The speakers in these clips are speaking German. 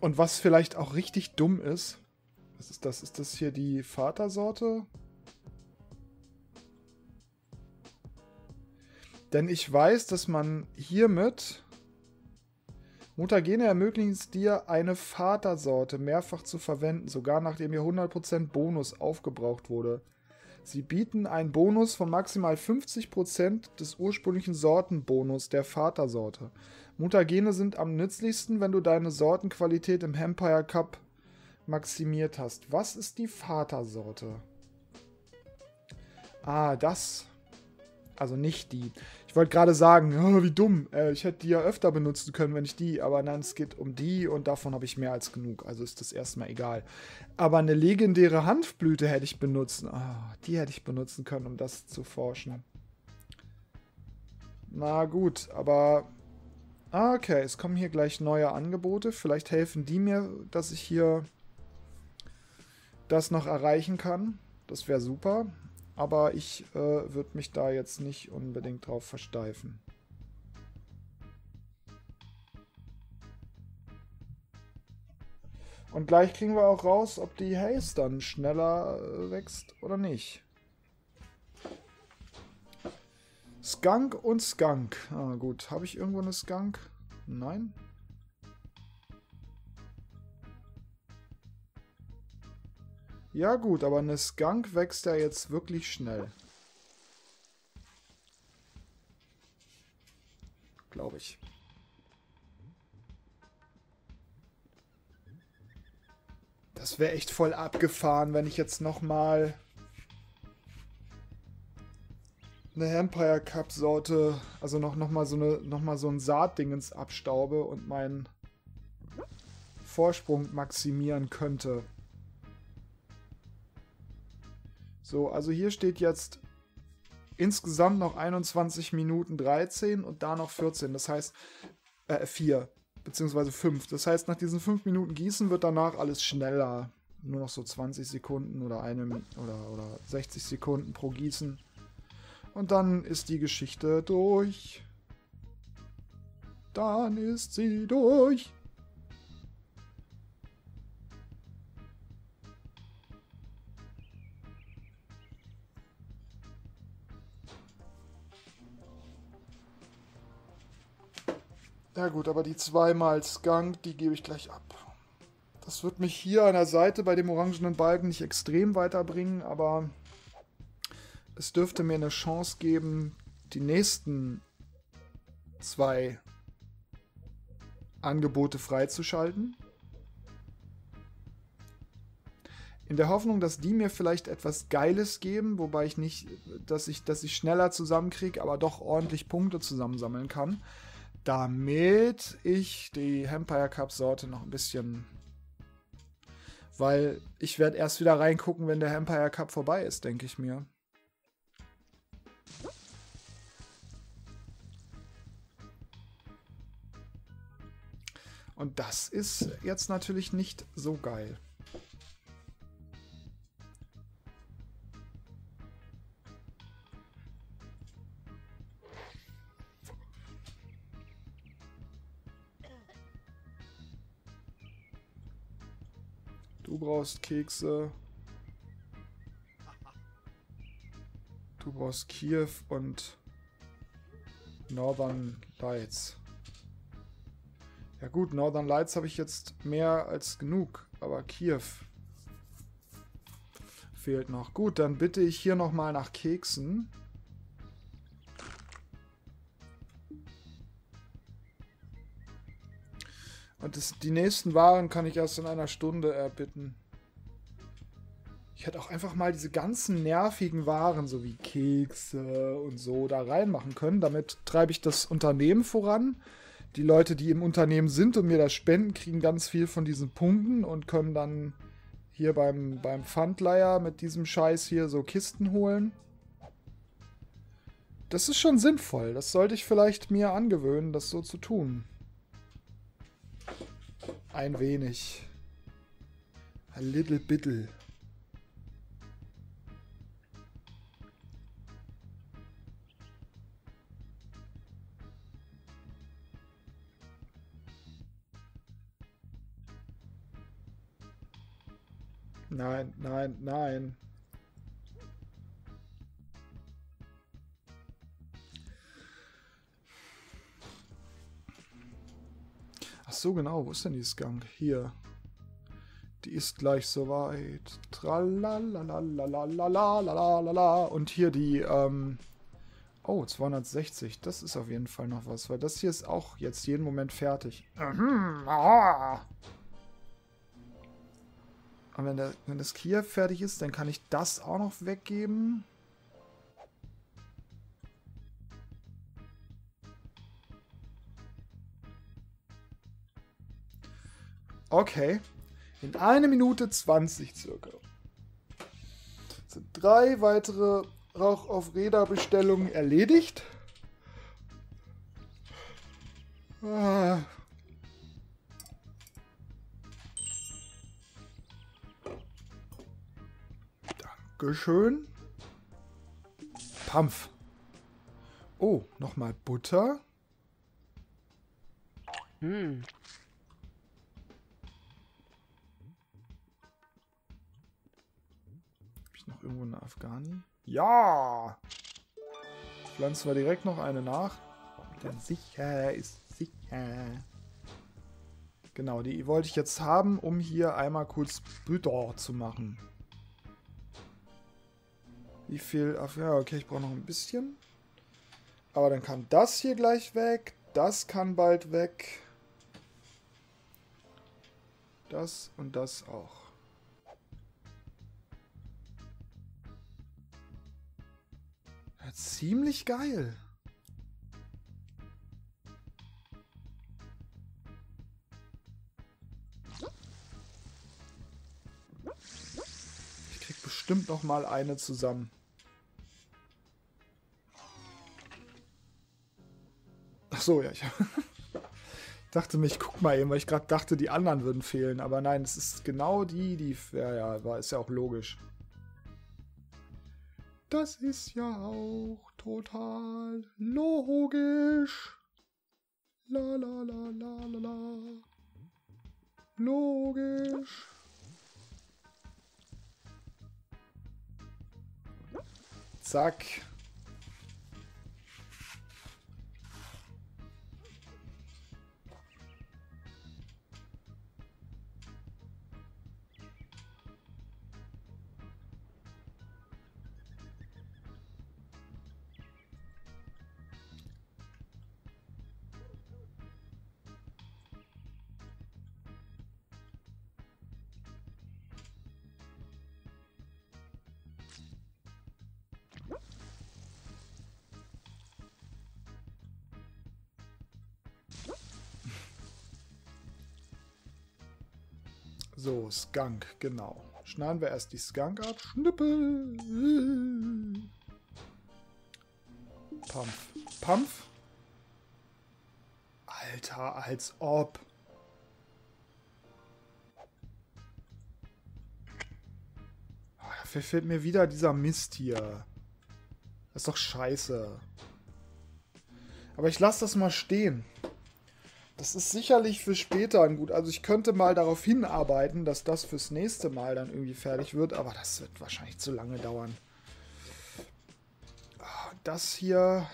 Und was vielleicht auch richtig dumm ist, was ist das? Ist das hier die Vatersorte? Denn ich weiß, dass man hiermit Mutagene ermöglichen es dir, eine Vatersorte mehrfach zu verwenden, sogar nachdem ihr 100% Bonus aufgebraucht wurde. Sie bieten einen Bonus von maximal 50% des ursprünglichen Sortenbonus der Vatersorte. Mutagene sind am nützlichsten, wenn du deine Sortenqualität im Hempire Cup maximiert hast. Was ist die Vatersorte? Ah, das. Also nicht die. Ich wollte gerade sagen, oh, wie dumm. Ich hätte die ja öfter benutzen können, wenn ich die. Aber nein, es geht um die und davon habe ich mehr als genug. Also ist das erstmal egal. Aber eine legendäre Hanfblüte hätte ich benutzen. Oh, die hätte ich benutzen können, um das zu forschen. Na gut, aber... Ah, okay, es kommen hier gleich neue Angebote. Vielleicht helfen die mir, dass ich hier das noch erreichen kann. Das wäre super. Aber ich würde mich da jetzt nicht unbedingt drauf versteifen. Und gleich kriegen wir auch raus, ob die Haze dann schneller wächst oder nicht. Skunk und Skunk. Ah gut, habe ich irgendwo eine Skunk? Nein. Ja gut, aber eine Skunk wächst ja jetzt wirklich schnell. Glaube ich. Das wäre echt voll abgefahren, wenn ich jetzt nochmal eine Hempire Cup Sorte, also noch mal so ein Saatdingens abstaube und meinen Vorsprung maximieren könnte. So, also hier steht jetzt insgesamt noch 21 Minuten 13 und da noch 14, das heißt 4, beziehungsweise 5. Das heißt, nach diesen 5 Minuten Gießen wird danach alles schneller. Nur noch so 20 Sekunden oder 60 Sekunden pro Gießen. Und dann ist die Geschichte durch. Dann ist sie durch. Ja gut, aber die 2x Skunk, die gebe ich gleich ab. Das wird mich hier an der Seite bei dem orangenen Balken nicht extrem weiterbringen, aber es dürfte mir eine Chance geben, die nächsten 2 Angebote freizuschalten. In der Hoffnung, dass die mir vielleicht etwas Geiles geben, wobei ich nicht, dass ich schneller zusammenkriege, aber doch ordentlich Punkte zusammensammeln kann. Damit ich die Hempire Cup Sorte noch ein bisschen... Weil ich werde erst wieder reingucken, wenn der Hempire Cup vorbei ist, denke ich mir. Und das ist jetzt natürlich nicht so geil. Du brauchst Kekse. Du brauchst Kiew und Northern Lights. Ja gut, Northern Lights habe ich jetzt mehr als genug, aber Kiew fehlt noch. Gut, dann bitte ich hier nochmal nach Keksen. Und die nächsten Waren kann ich erst in einer Stunde erbitten. Ich hätte auch einfach mal diese ganzen nervigen Waren, so wie Kekse und so, da reinmachen können. Damit treibe ich das Unternehmen voran. Die Leute, die im Unternehmen sind und mir das spenden, kriegen ganz viel von diesen Punkten und können dann hier beim Pfandleiher mit diesem Scheiß hier so Kisten holen. Das ist schon sinnvoll. Das sollte ich vielleicht mir angewöhnen, das so zu tun. Ein wenig. A little bittle. Nein, nein, nein. Ach so, genau. Wo ist denn die Skunk? Hier. Die ist gleich soweit. Tralalalalalalalalalala. Und hier die, oh, 260. Das ist auf jeden Fall noch was, weil das hier ist auch jetzt jeden Moment fertig. Und wenn das hier fertig ist, dann kann ich das auch noch weggeben. Okay. In 1 Minute 20 circa. Das sind 3 weitere Rauch auf Räderbestellungen erledigt. Ah. Dankeschön. Pampf. Oh, nochmal Butter. Hm. Noch irgendwo eine Afghani? Ja! Pflanzen wir direkt noch eine nach. Sicher ist sicher. Genau, die wollte ich jetzt haben, um hier einmal kurz Butter zu machen. Wie viel Afghani? Ja, okay, ich brauche noch ein bisschen. Aber dann kann das hier gleich weg. Das kann bald weg. Das und das auch. Ziemlich geil. Ich krieg bestimmt noch mal eine zusammen. Ach so, ja. Ich dachte mir, ich guck mal eben, weil ich gerade dachte, die anderen würden fehlen. Aber nein, es ist genau die... Ja, war, ist ja auch logisch. Das ist ja auch total logisch. La la la la la la. Logisch. Zack. So, Skunk, genau. Schneiden wir erst die Skunk ab. Schnippel! Pampf. Pampf? Alter, als ob. Dafür fehlt mir wieder dieser Mist hier. Das ist doch scheiße. Aber ich lasse das mal stehen. Das ist sicherlich für später ein gut. Also ich könnte mal darauf hinarbeiten, dass das fürs nächste Mal dann irgendwie fertig wird. Aber das wird wahrscheinlich zu lange dauern. Das hier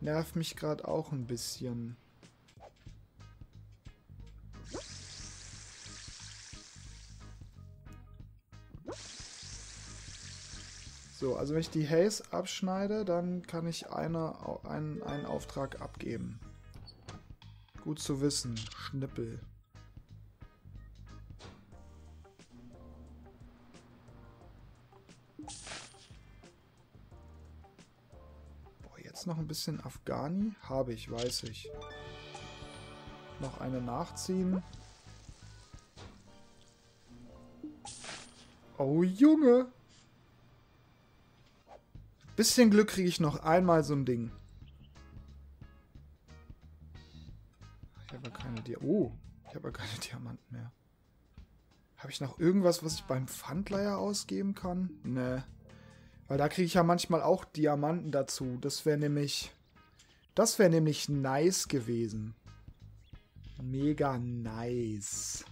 nervt mich gerade auch ein bisschen. So, also wenn ich die Haze abschneide, dann kann ich einen Auftrag abgeben. Gut zu wissen. Schnippel. Boah, jetzt noch ein bisschen Afghani? Habe ich, weiß ich. Noch eine nachziehen. Oh, Junge! Bisschen Glück kriege ich noch einmal so ein Ding. Ich habe ja keine Diamanten mehr. Habe ich noch irgendwas, was ich beim Pfandleiher ausgeben kann? Ne. Weil da kriege ich ja manchmal auch Diamanten dazu. Das wäre nämlich nice gewesen. Mega nice.